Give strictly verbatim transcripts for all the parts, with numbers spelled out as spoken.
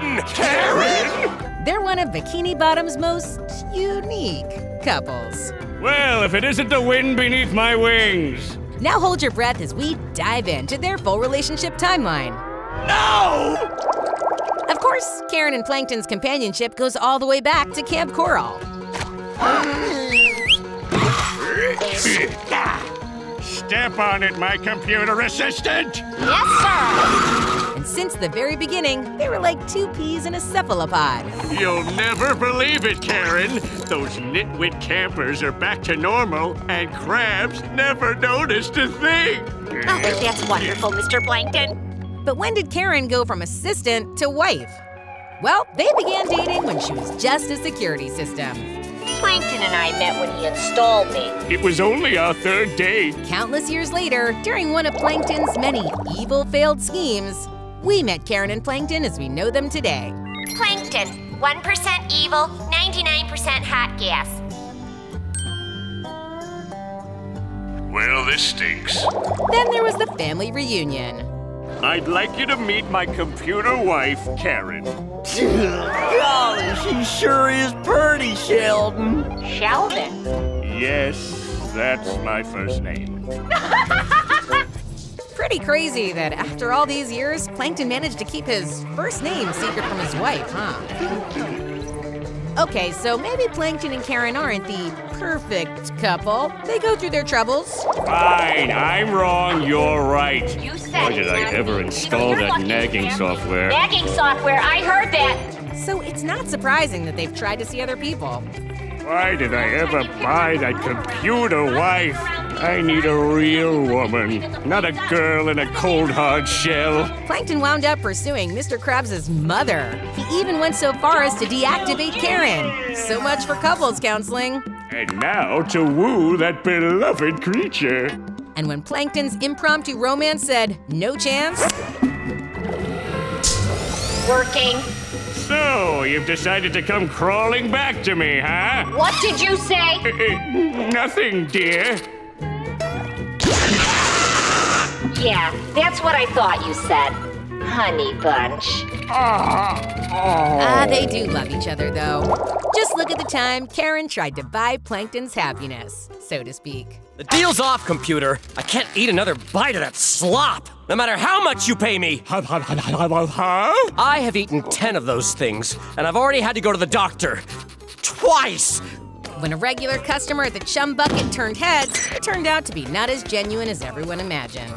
Karen! Karen! They're one of Bikini Bottom's most unique couples. Well, if it isn't the wind beneath my wings. Now hold your breath as we dive into their full relationship timeline. No! Of course, Karen and Plankton's companionship goes all the way back to Kamp Koral. Step on it, my computer assistant! Yes, sir! And since the very beginning, they were like two peas in a cephalopod. You'll never believe it, Karen! Those nitwit campers are back to normal, and Krabs never noticed a thing! Oh, that's wonderful, Mister Plankton. But when did Karen go from assistant to wife? Well, they began dating when she was just a security system. Plankton and I met when he installed me. It was only our third date. Countless years later, during one of Plankton's many evil failed schemes, we met Karen and Plankton as we know them today. Plankton, one percent evil, ninety-nine percent hot gas. Well, this stinks. Then there was the family reunion. I'd like you to meet my computer wife, Karen. Golly, she sure is pretty, Sheldon. Sheldon? Yes, that's my first name. Pretty crazy that after all these years, Plankton managed to keep his first name secret from his wife, huh? Okay, so maybe Plankton and Karen aren't the perfect couple. They go through their troubles. Fine, I'm wrong, you're right. You said Why did I ever install that nagging software? Nagging software, I heard that! So it's not surprising that they've tried to see other people. Why did I ever buy that computer wife? I need a real woman, not a girl in a cold hard shell. Plankton wound up pursuing Mister Krabs' mother. He even went so far as to deactivate Karen. So much for couples counseling. And now to woo that beloved creature. And when Plankton's impromptu romance said, no chance. Working. So, you've decided to come crawling back to me, huh? What did you say? Uh, uh, nothing, dear. Yeah, that's what I thought you said. Honey bunch. Ah, oh. uh, they do love each other, though. Just look at the time Karen tried to buy Plankton's happiness, so to speak. The deal's off, computer. I can't eat another bite of that slop, no matter how much you pay me. I have eaten ten of those things, and I've already had to go to the doctor. Twice! When a regular customer at the Chum Bucket turned heads, it turned out to be not as genuine as everyone imagined.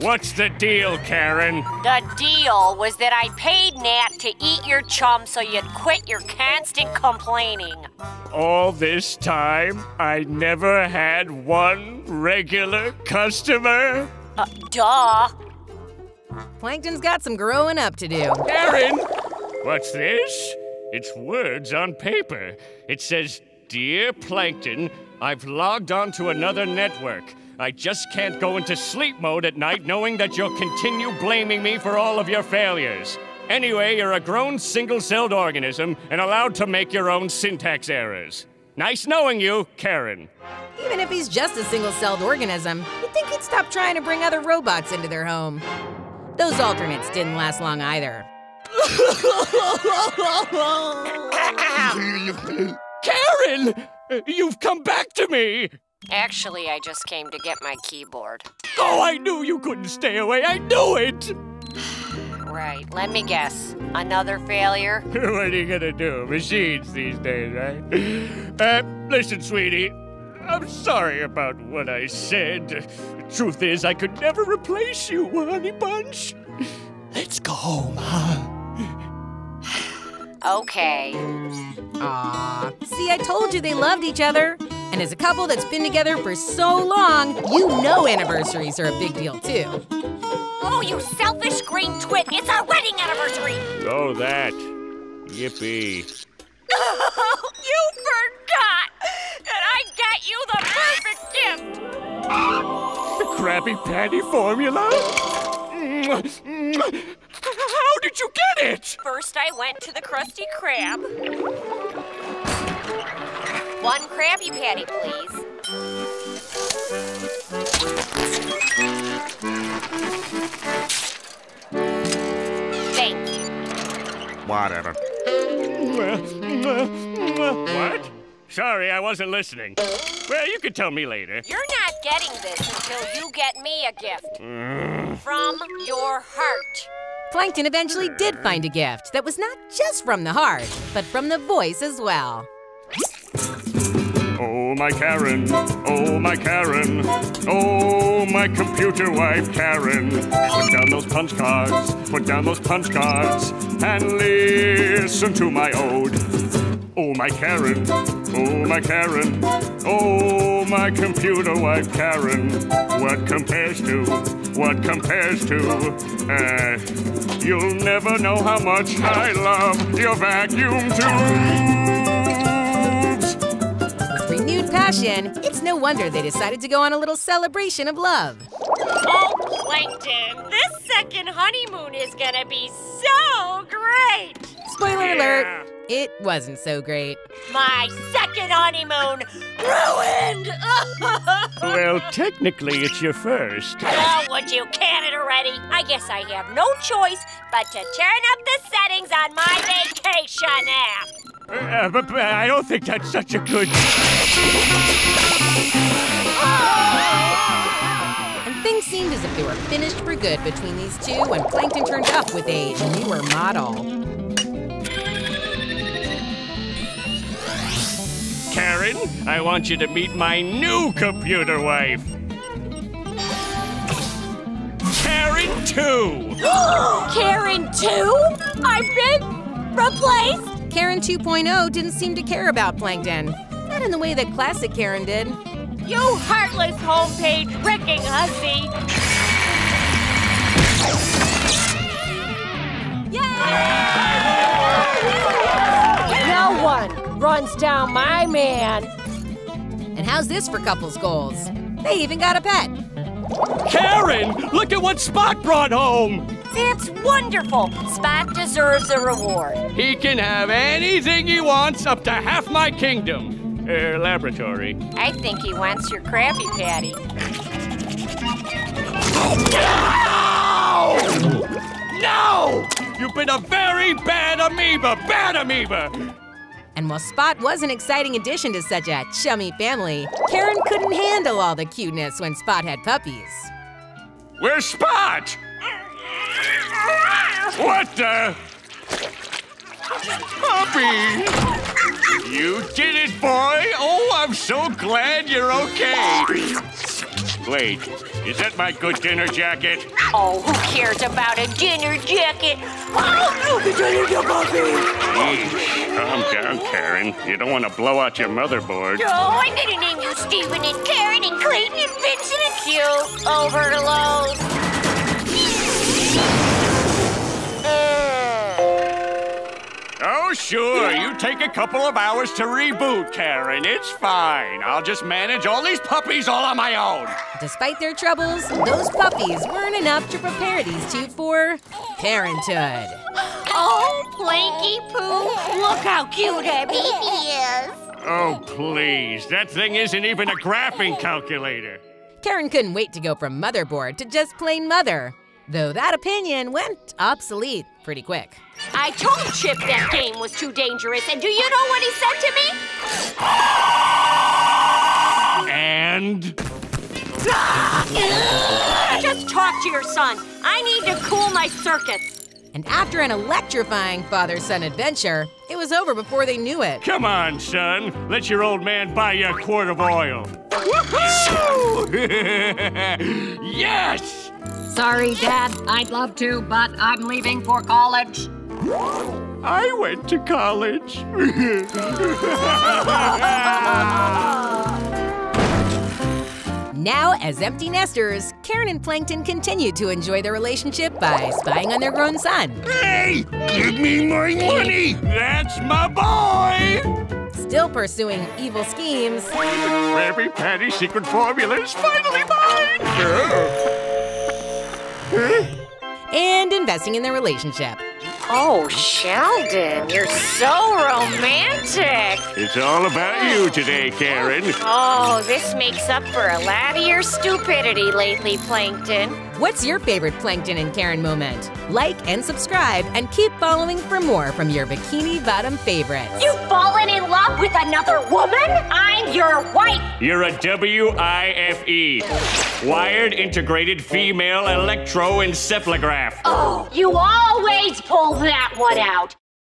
What's the deal, Karen? The deal was that I paid Nat to eat your chum so you'd quit your constant complaining. All this time, I never had one regular customer? Uh, duh. Plankton's got some growing up to do. Karen! What's this? It's words on paper. It says, Dear Plankton, I've logged on to another network. I just can't go into sleep mode at night knowing that you'll continue blaming me for all of your failures. Anyway, you're a grown single-celled organism and allowed to make your own syntax errors. Nice knowing you, Karen. Even if he's just a single-celled organism, you'd think he'd stop trying to bring other robots into their home. Those alternates didn't last long either. Karen! You've come back to me! Actually, I just came to get my keyboard. Oh, I knew you couldn't stay away. I knew it! Right, let me guess. Another failure? What are you gonna do? Machines these days, right? Uh, listen, sweetie. I'm sorry about what I said. The truth is, I could never replace you, honey bunch. Let's go home, huh? Okay. Aww. See, I told you they loved each other. And as a couple that's been together for so long, you know anniversaries are a big deal, too. Oh, you selfish green twit! It's our wedding anniversary! Oh, that. Yippee. Oh, you forgot that I got you the perfect gift! The Krabby Patty formula? How did you get it? First, I went to the Krusty Krab. One Krabby Patty, please. Thank you. Whatever. What? Sorry, I wasn't listening. Well, you could tell me later. You're not getting this until you get me a gift. Mm. From your heart. Plankton eventually did find a gift that was not just from the heart, but from the voice as well. Oh, my Karen. Oh, my Karen. Oh, my computer wife, Karen. Put down those punch cards. Put down those punch cards. And listen to my ode. Oh, my Karen. Oh, my Karen. Oh, my computer wife, Karen. What compares to? What compares to? Uh, you'll never know how much I love your vacuum too. Renewed passion, it's no wonder they decided to go on a little celebration of love. Oh, Plankton, this second honeymoon is gonna be so great! Spoiler yeah. alert, it wasn't so great. My second honeymoon ruined! Well, technically it's your first. Oh, would you can it already? I guess I have no choice but to turn up the settings on my vacation app. Uh, but, but I don't think that's such a good... And things seemed as if they were finished for good between these two when Plankton turned up with a newer model. Karen, I want you to meet my new computer wife. Karen two! Karen two? I've been replaced? Karen two point oh didn't seem to care about Plankton. Not in the way that classic Karen did. You heartless homepage wrecking hussy! Yay! No one runs down my man. And how's this for couples goals? They even got a pet. Karen, look at what Spot brought home! That's wonderful. Spot deserves a reward. He can have anything he wants, up to half my kingdom. Er, laboratory. I think he wants your Krabby Patty. No! No! You've been a very bad amoeba, bad amoeba. And while Spot was an exciting addition to such a chummy family, Karen couldn't handle all the cuteness when Spot had puppies. Where's Spot? What the? Puppy! You did it, boy! Oh, I'm so glad you're okay! Wait, is that my good dinner jacket? Oh, who cares about a dinner jacket? Oh, the dinner jacket! Calm down, Karen. You don't want to blow out your motherboard. No, oh, I'm gonna name you Stephen and Karen and Clayton and Vincent and Q. Overload. Oh, sure. You take a couple of hours to reboot, Karen. It's fine. I'll just manage all these puppies all on my own. Despite their troubles, those puppies weren't enough to prepare these two for parenthood. Oh, Planky Poo, look how cute that baby is. Oh, please. That thing isn't even a graphing calculator. Karen couldn't wait to go from motherboard to just plain mother. Though that opinion went obsolete pretty quick. I told Chip that game was too dangerous, and do you know what he said to me? And? Just talk to your son. I need to cool my circuits. And after an electrifying father-son adventure, it was over before they knew it. Come on, son. Let your old man buy you a quart of oil. Woohoo! Yes! Sorry, Dad. I'd love to, but I'm leaving for college. I went to college. Now, as empty nesters, Karen and Plankton continued to enjoy their relationship by spying on their grown son. Hey! Give me my money! That's my boy! Still pursuing evil schemes. The Krabby Patty secret formula is finally mine! And investing in their relationship. Oh, Sheldon, you're so romantic. It's all about you today, Karen. Oh, this makes up for a lot of your stupidity lately, Plankton. What's your favorite Plankton and Karen moment? Like and subscribe and keep following for more from your Bikini Bottom favorites. You've fallen in love with another woman? I'm your wife. You're a W I F E. Wired Integrated Female Electroencephalograph. Oh, you always pull that one out.